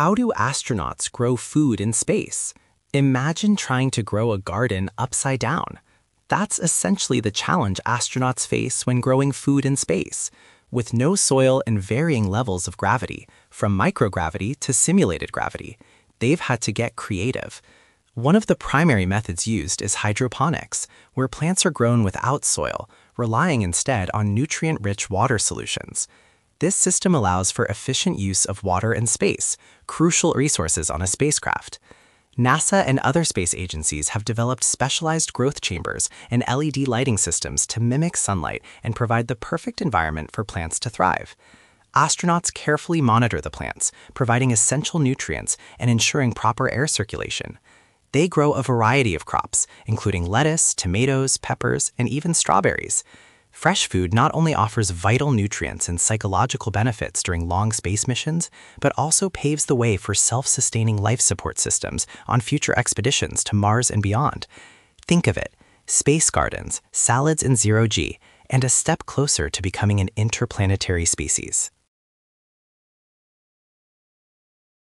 How do astronauts grow food in space? Imagine trying to grow a garden upside down. That's essentially the challenge astronauts face when growing food in space, with no soil and varying levels of gravity, from microgravity to simulated gravity. They've had to get creative. One of the primary methods used is hydroponics, where plants are grown without soil, relying instead on nutrient-rich water solutions. This system allows for efficient use of water and space, crucial resources on a spacecraft. NASA and other space agencies have developed specialized growth chambers and LED lighting systems to mimic sunlight and provide the perfect environment for plants to thrive. Astronauts carefully monitor the plants, providing essential nutrients and ensuring proper air circulation. They grow a variety of crops, including lettuce, tomatoes, peppers, and even strawberries. Fresh food not only offers vital nutrients and psychological benefits during long space missions, but also paves the way for self-sustaining life support systems on future expeditions to Mars and beyond. Think of it: space gardens, salads in zero-G, and a step closer to becoming an interplanetary species.